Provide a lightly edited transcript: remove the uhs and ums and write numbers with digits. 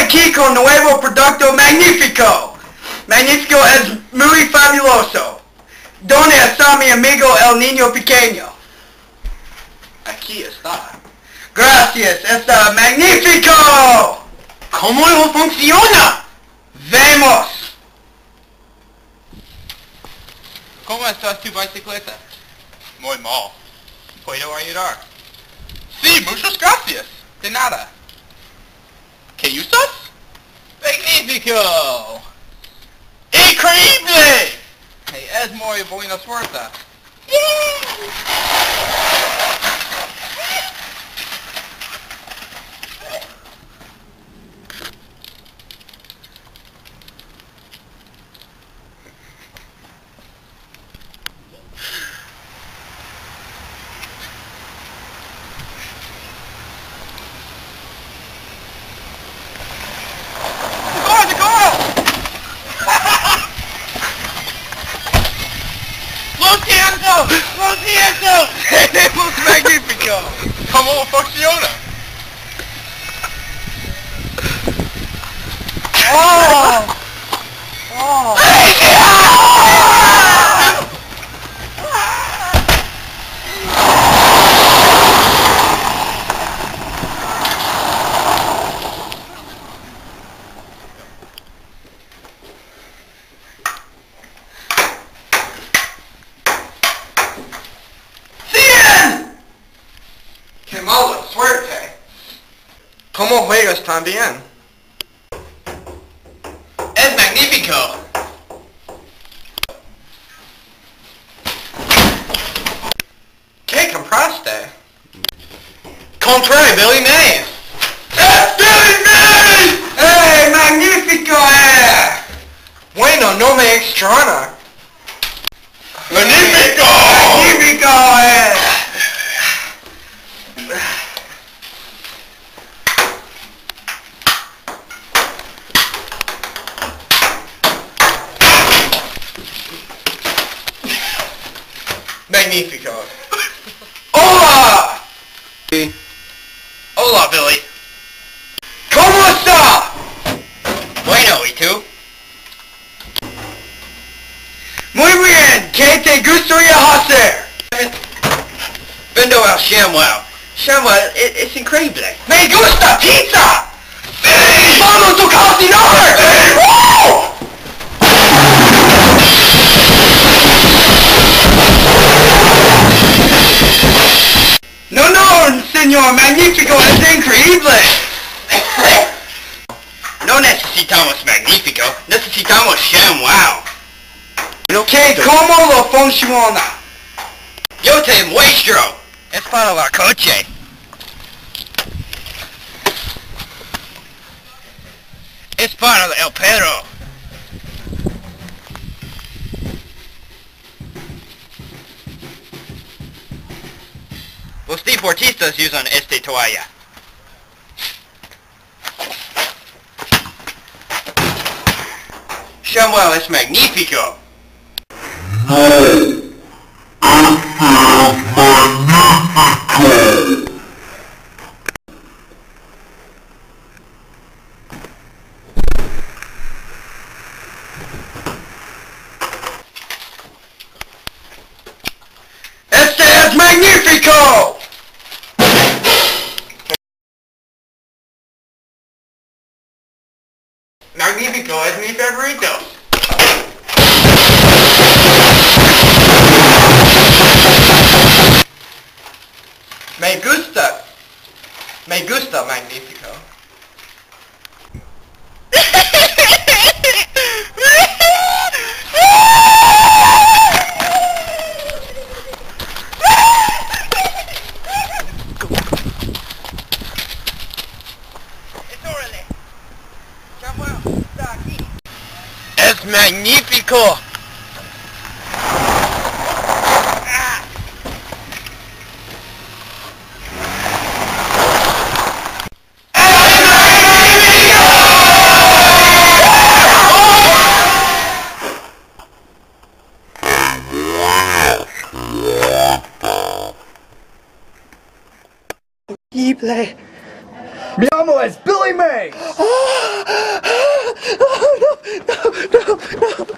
aquí con nuevo producto Magnifico. Magnifico es muy fabuloso. ¿Dónde está mi amigo el niño pequeño? Aquí está. Gracias, está Magnifico. ¿Cómo lo funciona? Vemos. ¿Cómo está tu bicicleta? Muy mal. ¿Puedo ayudar? Sí, muchas gracias. De nada. ¿Qué usas? Magnifico. ¡Increíble! Hey, es muy buena suerte. ¡Es magnífico! ¿Cómo funciona? ¡Oh! ¡Oh! ¿Cómo juegas tan bien? ¡Es magnífico! ¿Qué compraste? Compré Billy Mays. ¡Es Billy Mays! ¡Hey, magnífico! Bueno, no me extraña. ¡Magnífico! ¡Magnífico! Magnifico. Hola! Hola, Billy. ¿Cómo está? Bueno, ¿y tú? Muy bien. ¿Qué te gustaría hacer? Vendo a ShamWow. ShamWow es increíble. ¡Me gusta pizza! ¡Sí! ¡Vamos a cocinar! ¡Sí! ¡Oh! Señor Magnifico es increíble. No necesitamos Magnifico, necesitamos ShamWow. ¿Qué? ¿Cómo lo funciona? Yo te muestro. Es para la coche. Es para el perro. Los deportistas usan esta toalla. ShamWow es magnífico. Hey, magnífico. Este es magnífico. Magnifico es mi favorito. Me gusta Magnifico. Es magnífico. He play. Mi amo es Billy Mays! Oh, no, no, no, no.